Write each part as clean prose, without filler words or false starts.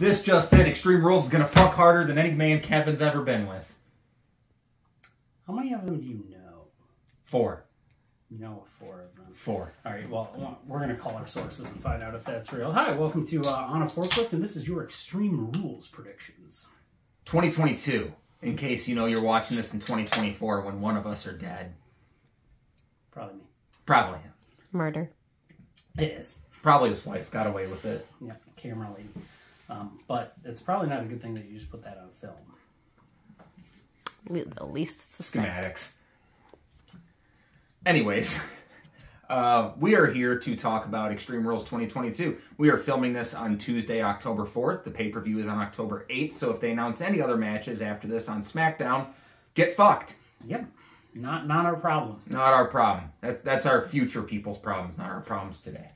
This just in, Extreme Rules is going to fuck harder than any man Kevin's ever been with. How many of them do you know? Four. You know four of them. Four. All right, well, we're going to call our sources and find out if that's real. Hi, welcome to On a Forklift, and this is your Extreme Rules predictions. 2022, in case, you know, you're watching this in 2024 when one of us are dead. Probably me. Probably him. Murder. It is. Probably his wife got away with it. Yeah, camera lady. But it's probably not a good thing that you just put that on film. The least suspect. Schematics. Anyways, we are here to talk about Extreme Rules 2022. We are filming this on Tuesday, October 4th. The pay-per-view is on October 8th, so if they announce any other matches after this on SmackDown, get fucked. Yep. Not our problem. Not our problem. That's our future people's problems, not our problems today.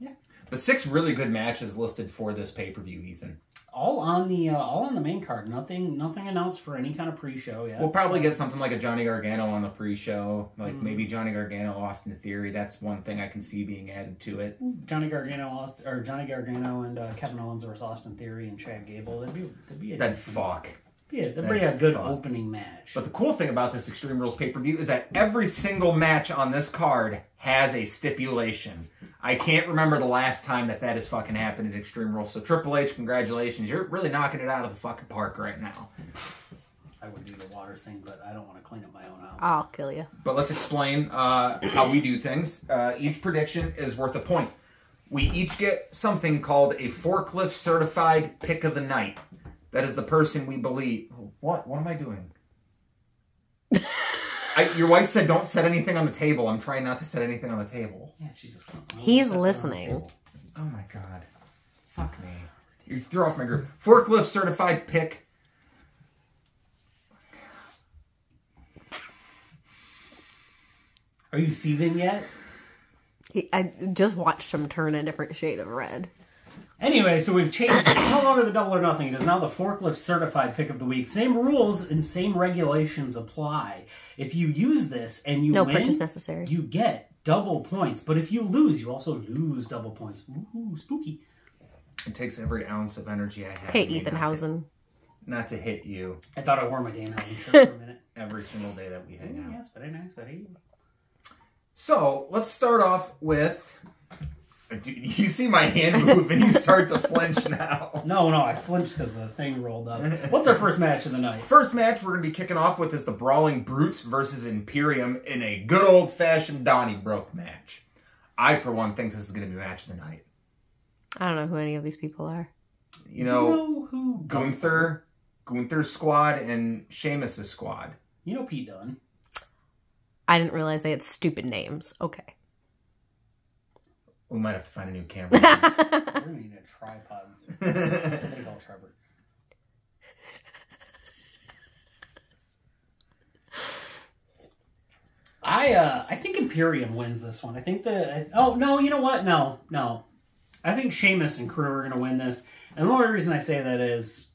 Yeah. But 6 really good matches listed for this pay-per-view, Ethan. All on the main card. Nothing announced for any kind of pre-show yet. We'll probably get something like a Johnny Gargano on the pre-show, like maybe Johnny Gargano, Austin Theory. That's one thing I can see being added to it. Johnny Gargano and Kevin Owens versus Austin Theory and Chad Gable. That'd be a good opening match. But the cool thing about this Extreme Rules pay-per-view is that every single match on this card has a stipulation. I can't remember the last time that has fucking happened at Extreme Rules. So Triple H, congratulations. You're really knocking it out of the fucking park right now. I would do the water thing, but I don't want to clean up my own house. I'll kill you. But let's explain how we do things. Each prediction is worth a point. We each get something called a forklift certified pick of the night. That is the person we believe. What? What am I doing? Your wife said don't set anything on the table. I'm trying not to set anything on the table. Yeah, Jesus. He's listening. Oh, my God. Fuck me. You threw off my group. Forklift certified pick. Are you seething yet? I just watched him turn a different shade of red. Anyway, so we've changed it. It's no longer the double or nothing. It is now the forklift certified pick of the week. Same rules and same regulations apply. If you use this and you win, purchase necessary. You get double points. But if you lose, you also lose double points. Ooh, spooky. It takes every ounce of energy I have. Okay, Ethanhausen. Not to hit you. I thought I wore my Danhausen shirt for a minute. Every single day that we hang out. Yes, very nice, buddy. So, let's start off with... Dude, you see my hand move and you start to flinch now. No, I flinched because the thing rolled up. What's our first match of the night? First match we're going to be kicking off with is the Brawling Brutes versus Imperium in a good old-fashioned Donnybrook match. I, for one, think this is going to be match of the night. I don't know who any of these people are. You know who Gunther's squad and Sheamus' squad. You know Pete Dunne. I didn't realize they had stupid names. Okay. We might have to find a new camera. We're going to need a tripod. Somebody call Trevor. I think Imperium wins this one. I think I think Sheamus and crew are going to win this. And the only reason I say that is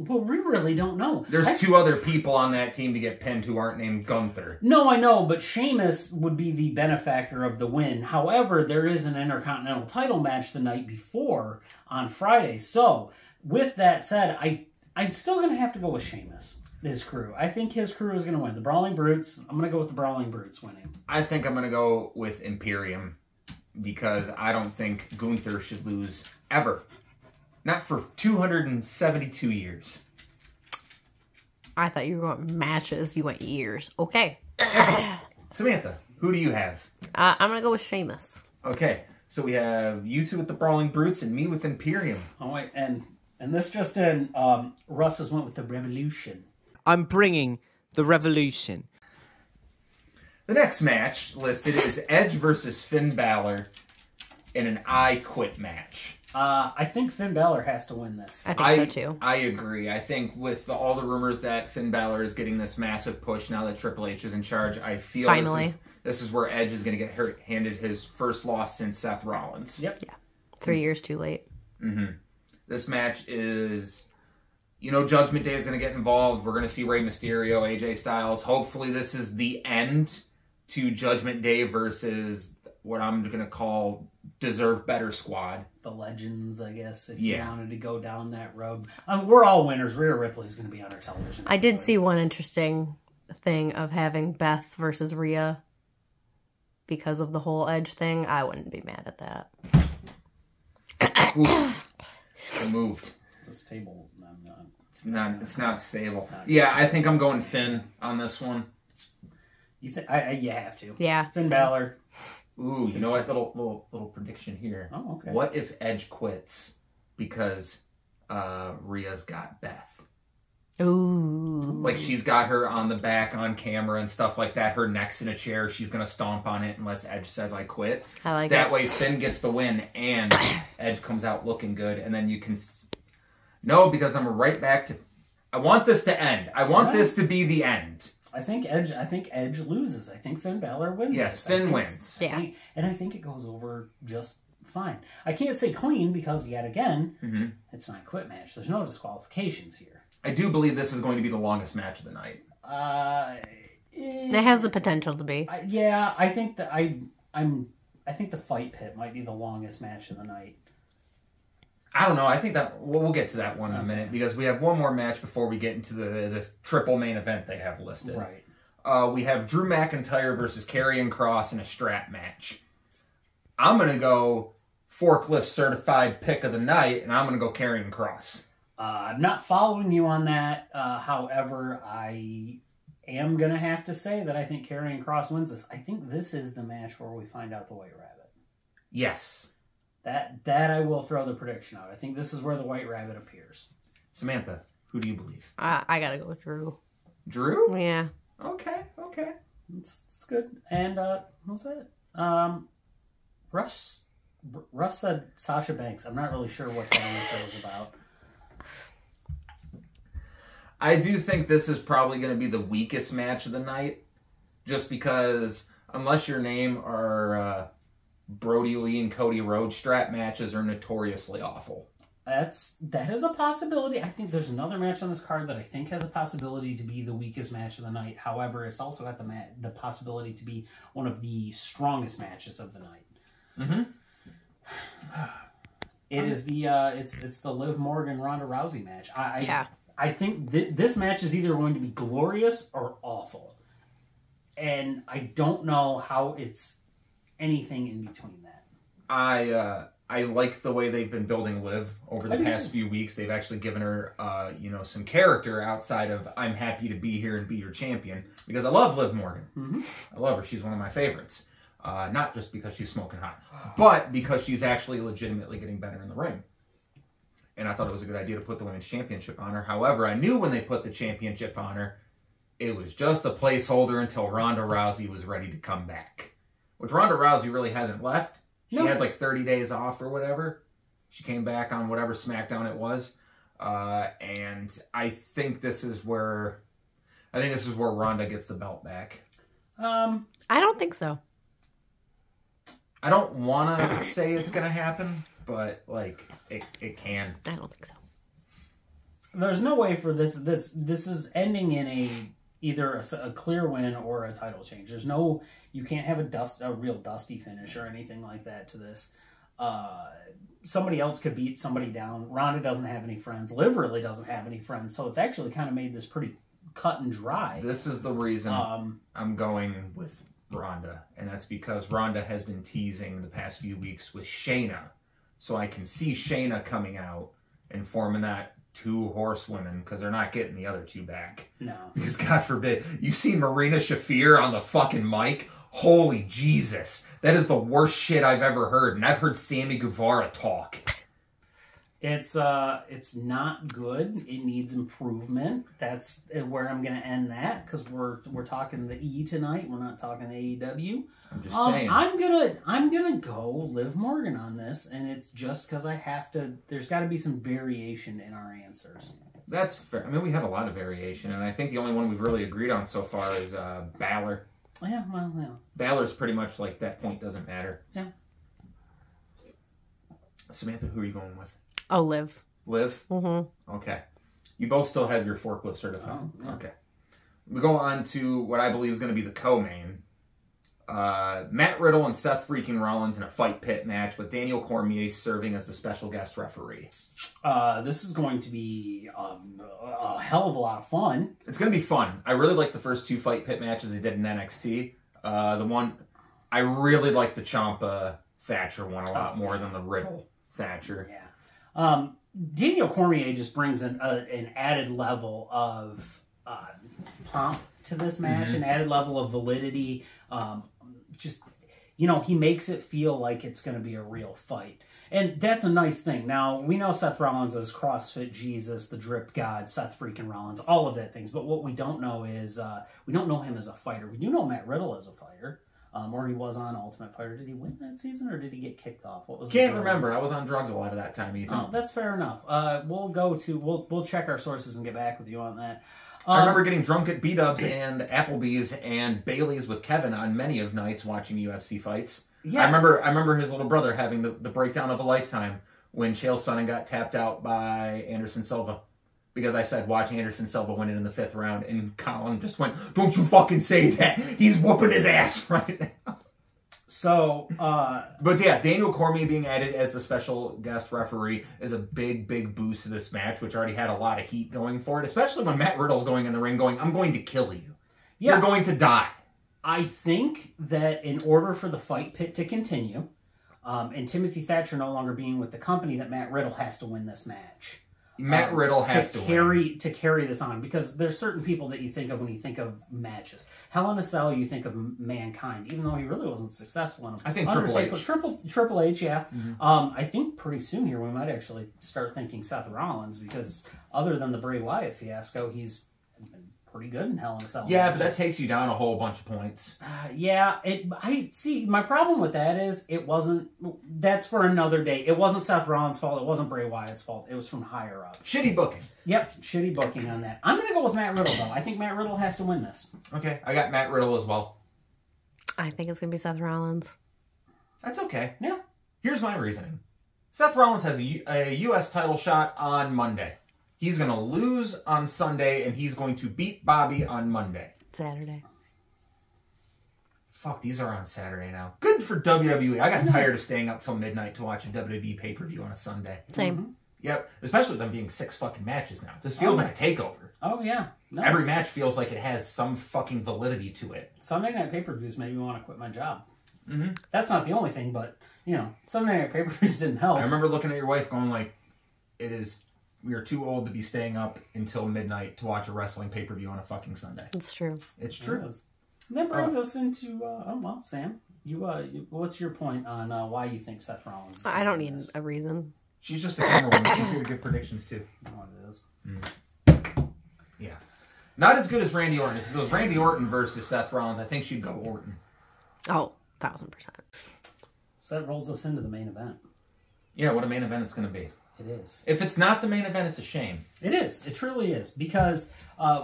we really don't know. There's two other people on that team to get pinned who aren't named Gunther. No, I know, but Sheamus would be the benefactor of the win. However, there is an Intercontinental title match the night before on Friday. So, with that said, I'm still going to have to go with Sheamus, his crew. I think his crew is going to win. The Brawling Brutes, I'm going to go with the Brawling Brutes winning. I think I'm going to go with Imperium because I don't think Gunther should lose ever. Not for 272 years. I thought you were going matches. You went years. Okay. Samantha, who do you have? I'm going to go with Sheamus. Okay. So we have you two with the Brawling Brutes and me with Imperium. Oh, wait. And this just in, Russ has went with the Revolution. I'm bringing the Revolution. The next match listed is Edge versus Finn Balor in an I Quit match. I think Finn Balor has to win this. I think so, too. I agree. I think with all the rumors that Finn Balor is getting this massive push now that Triple H is in charge, I feel this is where Edge is going to get handed his first loss since Seth Rollins. Yep. Yeah. 3 years too late. Mm-hmm. This match is... You know, Judgment Day is going to get involved. We're going to see Rey Mysterio, AJ Styles. Hopefully this is the end to Judgment Day versus what I'm going to call... deserve better squad. The legends, I guess, if you wanted to go down that road. We're all winners. Rhea Ripley's going to be on our television. I did see one interesting thing of having Beth versus Rhea because of the whole Edge thing. I wouldn't be mad at that. Oof. I moved. This table, it's not stable. Yeah, I think I'm going Finn on this one. You have to. Yeah. Finn Balor. Ooh, you know what? Little prediction here. Oh, okay. What if Edge quits because Rhea's got Beth? Ooh. Like, she's got her on the back on camera and stuff like that. Her neck's in a chair. She's going to stomp on it unless Edge says, I quit. I like that. That way, Finn gets the win and Edge comes out looking good. And then you can... No, because I'm right back to... I want this to end. I want this to be the end. I think Edge loses. I think Finn Balor wins. Yes, Finn wins. Yeah. And I think it goes over just fine. I can't say clean because, yet again, it's not a quit match. There's no disqualifications here. I do believe this is going to be the longest match of the night. It has the potential to be. Yeah, I think that I think the Fight Pit might be the longest match of the night. I don't know. I think that we'll get to that one in a minute because we have one more match before we get into the triple main event they have listed. Right. We have Drew McIntyre versus Karrion Kross in a strap match. I'm gonna go forklift certified pick of the night, and I'm gonna go Karrion Kross. I'm not following you on that. However, I am gonna have to say that I think Karrion Kross wins this. I think this is the match where we find out the White Rabbit. Yes. That I will throw the prediction out. I think this is where the White Rabbit appears. Samantha, who do you believe? I gotta go with Drew. Drew? Yeah. Okay. It's good. And what's that? Russ said Sasha Banks. I'm not really sure what that was about. I do think this is probably going to be the weakest match of the night, just because unless your name are. Brody Lee and Cody Rhodes strap matches are notoriously awful. That is a possibility. I think there's another match on this card that I think has a possibility to be the weakest match of the night. However, it's also got the possibility to be one of the strongest matches of the night. It's the Liv Morgan Ronda Rousey match. I think this match is either going to be glorious or awful, and I don't know how it's. Anything in between that. I like the way they've been building Liv over the past few weeks. They've actually given her, some character outside of I'm happy to be here and be your champion. Because I love Liv Morgan. I love her. She's one of my favorites. Not just because she's smoking hot, but because she's actually legitimately getting better in the ring. And I thought it was a good idea to put the Women's Championship on her. However, I knew when they put the championship on her, it was just a placeholder until Ronda Rousey was ready to come back. Which Ronda Rousey really hasn't left. She had like 30 days off or whatever. She came back on whatever SmackDown it was. And I think this is where Ronda gets the belt back. I don't think so. I don't want to say it's going to happen, but like it can. I don't think so. There's no way for this is ending in either a clear win or a title change. There's no, you can't have a real dusty finish or anything like that to this. Somebody else could beat somebody down. Ronda doesn't have any friends. Liv really doesn't have any friends. So it's actually kind of made this pretty cut and dry. This is the reason I'm going with Ronda. And that's because Ronda has been teasing the past few weeks with Shayna. So I can see Shayna coming out and forming that 2 horsewomen, because they're not getting the other 2 back. No. Because God forbid, you see Marina Shafir on the fucking mic? Holy Jesus. That is the worst shit I've ever heard, and I've heard Sammy Guevara talk. It's not good. It needs improvement. That's where I'm gonna end that, because we're talking the E tonight. We're not talking the AEW. I'm just saying. I'm gonna go Liv Morgan on this, and it's just because I have to. There's got to be some variation in our answers. That's fair. I mean, we have a lot of variation, and I think the only one we've really agreed on so far is Balor. Yeah, well, yeah. Balor's pretty much like that point doesn't matter. Yeah. Samantha, who are you going with? Oh, Liv. Liv? Mm-hmm. Okay. You both still have your forklift certified. Oh, yeah. Okay. We go on to what I believe is going to be the co-main. Matt Riddle and Seth freaking Rollins in a Fight Pit match with Daniel Cormier serving as the special guest referee. This is going to be a hell of a lot of fun. It's going to be fun. I really like the first two Fight Pit matches they did in NXT. The one, I really like the Ciampa-Thatcher one a lot more than the Riddle-Thatcher. Yeah. Daniel Cormier just brings an added level of pomp to this match, an added level of validity. Just, you know, he makes it feel like it's going to be a real fight. And that's a nice thing. Now, we know Seth Rollins is CrossFit Jesus, the Drip God, Seth freaking Rollins, all of that things. But what we don't know is, we don't know him as a fighter. We do know Matt Riddle as a fighter, or he was on Ultimate Fighter. Did he win that season, or did he get kicked off? What was? Can't remember. I was on drugs a lot of that time, Ethan. Oh, that's fair enough. We'll check our sources and get back with you on that. I remember getting drunk at B-Dubs and Applebee's and Bayley's with Kevin on many of nights watching UFC fights. Yeah. I remember his little brother having the breakdown of a lifetime when Chael Sonnen got tapped out by Anderson Silva. Because I said, watching Anderson Silva win it in the 5th round, and Colin just went, "Don't you fucking say that! He's whooping his ass right now!" So, but yeah, Daniel Cormier being added as the special guest referee is a big, big boost to this match, which already had a lot of heat going for it, especially when Matt Riddle's going in the ring going, "I'm going to kill you. Yeah. You're going to die." I think that in order for the Fight Pit to continue, and Timothy Thatcher no longer being with the company, that Matt Riddle has to win this match. Matt Riddle has to carry this on, because there's certain people that you think of when you think of matches. Hell in a Cell, you think of Mankind, even though he really wasn't successful in them. I think Triple H, yeah. I think pretty soon here we might actually start thinking Seth Rollins, because other than the Bray Wyatt fiasco, he's been pretty good in Hell in a Cell. Yeah, matches. But that takes you down a whole bunch of points. I see. My problem with that is it wasn't. That's for another day. It wasn't Seth Rollins' fault. It wasn't Bray Wyatt's fault. It was from higher up. Shitty booking. Yep, shitty booking on that. I'm gonna go with Matt Riddle though. I think Matt Riddle has to win this. Okay, I got Matt Riddle as well. I think it's gonna be Seth Rollins. That's okay. Yeah. Here's my reasoning. Seth Rollins has a U.S. title shot on Monday. He's going to lose on Sunday, and he's going to beat Bobby on Monday. Saturday. Fuck, these are on Saturday now. Good for WWE. I got tired of staying up till midnight to watch a WWE pay-per-view on a Sunday. Same. Yep. Especially with them being 6 fucking matches now. This feels like a takeover. Oh, yeah. Nice. Every match feels like it has some fucking validity to it. Sunday night pay-per-views made me want to quit my job. That's not the only thing, but, you know, Sunday night pay-per-views didn't help. I remember looking at your wife going like, it is... We are too old to be staying up until midnight to watch a wrestling pay-per-view on a fucking Sunday. It's true. It's true. It is. That brings us into, well, Sam, what's your point on why you think Seth Rollins? I don't need a reason. She's just a camera woman. She's here to give predictions, too. You know what it is. Yeah. Not as good as Randy Orton. If it was Randy Orton versus Seth Rollins, I think she'd go Orton. Oh, 1000%. So that rolls us into the main event. Yeah, what a main event it's going to be. It is. If it's not the main event, it's a shame. It is. It truly is. Because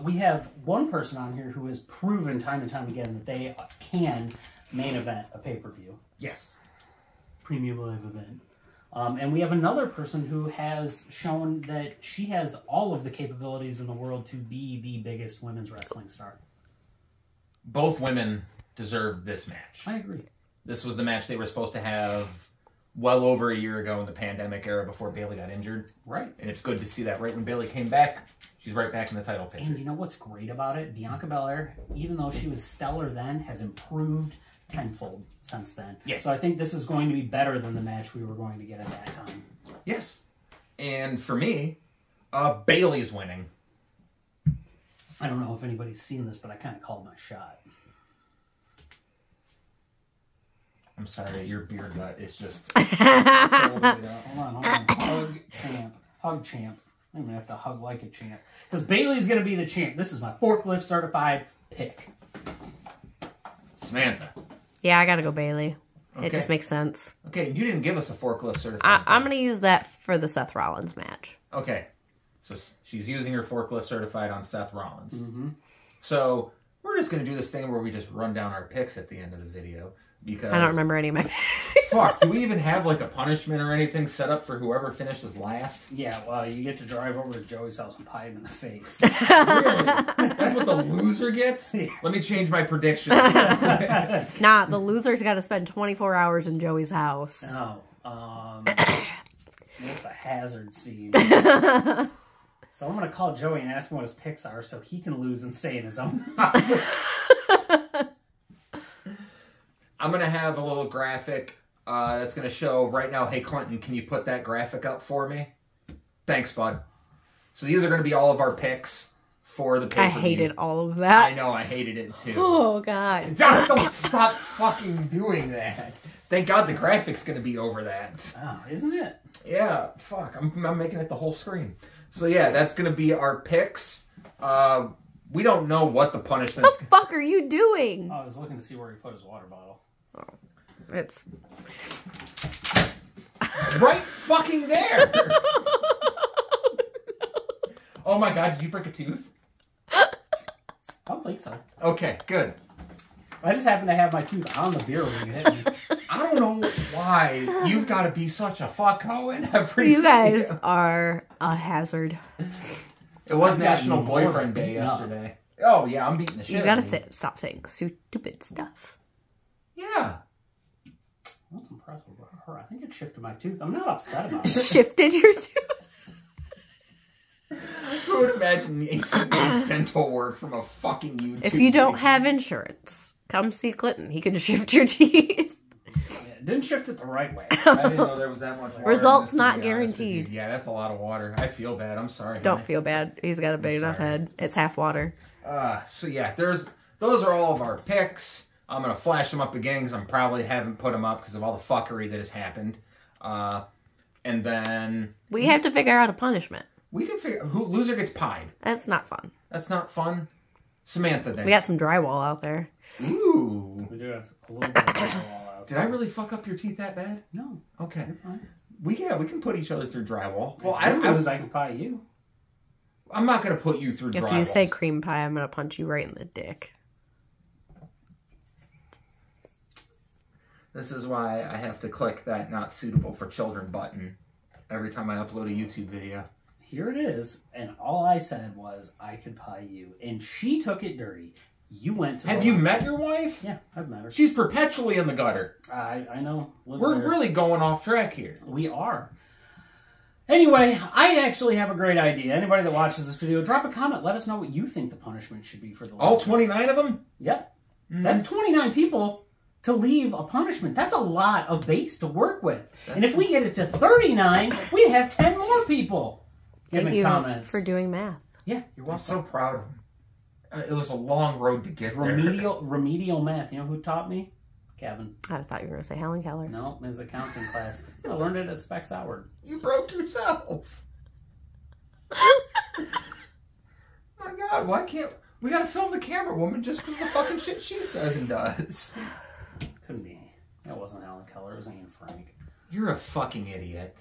we have one person on here who has proven time and time again that they can main event a pay-per-view. Yes. Premium live event. And we have another person who has shown that she has all of the capabilities in the world to be the biggest women's wrestling star. Both women deserve this match. I agree. This was the match they were supposed to have well over a year ago in the pandemic era before Bayley got injured. Right. And it's good to see that right when Bayley came back, she's right back in the title picture. And you know what's great about it? Bianca Belair, even though she was stellar then, has improved tenfold since then. Yes. So I think this is going to be better than the match we were going to get at that time. Yes. And for me, Bayley's winning. I don't know if anybody's seen this, but I kind of called my shot. I'm sorry, your beer gut is just... Hold on. Hug champ. Hug champ. I'm going to have to hug like a champ. Because Bayley's going to be the champ. This is my forklift certified pick. Samantha. Yeah, I got to go Bayley. Okay. It just makes sense. Okay, you didn't give us a forklift certified pick. I'm going to use that for the Seth Rollins match. Okay. So she's using her forklift certified on Seth Rollins. So... We're just going to do this thing where we just run down our picks at the end of the video because I don't remember any of my picks. fuck, do we even have like a punishment or anything set up for whoever finishes last? Yeah, well, you get to drive over to Joey's house and pie him in the face. Really? That's what the loser gets? Let me change my prediction. Nah, the loser's got to spend 24 hours in Joey's house. No. That's a hazard scene. So I'm going to call Joey and ask him what his picks are so he can lose and stay in his own house. I'm going to have a little graphic that's going to show right now, hey, Clinton, can you put that graphic up for me? Thanks, bud. So these are going to be all of our picks for the pay-per-view. I hated all of that. I know. I hated it, too. Oh, God. Don't stop fucking doing that. Thank God the graphic's going to be over that. Oh, isn't it? Yeah. Fuck. I'm making it the whole screen. So, yeah, that's going to be our picks. We don't know what the punishment is. What the fuck are you doing? Oh, I was looking to see where he put his water bottle. Oh, it's... right fucking there! Oh my God, did you break a tooth? I don't think so. Okay, good. I just happened to have my tooth on the beer when you hit me. I don't know why you've got to be such a fucko in everything. You guys are a hazard. It was National Boyfriend Day yesterday. Oh, yeah, I'm beating the shit. You gotta stop saying stupid stuff. Yeah. That's impressive about her. I think it shifted my tooth. I'm not upset about it. Shifted your tooth? Who would imagine dental work from a fucking YouTube If you don't have insurance, come see Clinton. He can shift your teeth. Yeah, didn't shift it the right way. I didn't know there was that much water. Results not guaranteed. Yeah, that's a lot of water. I feel bad. I'm sorry. Don't feel bad. He's got a big enough head. It's half water. So yeah, those are all of our picks. I'm going to flash them up again because I probably haven't put them up because of all the fuckery that has happened. And then... we have to figure out a punishment. We can figure... Loser gets pied. That's not fun. That's not fun? Samantha then. We got some drywall out there. Ooh. We do have a little bit of drywall out there. Did I really fuck up your teeth that bad? No. Okay. You're fine. We can put each other through drywall. Well, I can pie you. I'm not going to put you through drywall. If you say cream pie, I'm going to punch you right in the dick. This is why I have to click that not suitable for children button every time I upload a YouTube video. Here it is. And all I said was, I could pie you. And she took it dirty. You went to... Have you met your wife? Yeah, I've met her. She's perpetually in the gutter. I know. We're really going off track here. We are. Anyway, I actually have a great idea. Anybody that watches this video, drop a comment. Let us know what you think the punishment should be for the... All 29 of them? Yep. Mm-hmm. That's 29 people... to leave a punishment. That's a lot of base to work with. And if we get it to 39, we'd have 10 more people giving comments. Thank you for doing math. Yeah, you're welcome. I'm so proud of him. It was a long road to get there. Remedial math. You know who taught me? Kevin. I thought you were going to say Helen Keller. No, it was accounting class. I learned it at Specs Howard. You broke yourself. My God, why can't... We got to film the camera woman just because the fucking shit she says and does. Couldn't be. That wasn't Alan Keller. It was Ian Frank. You're a fucking idiot.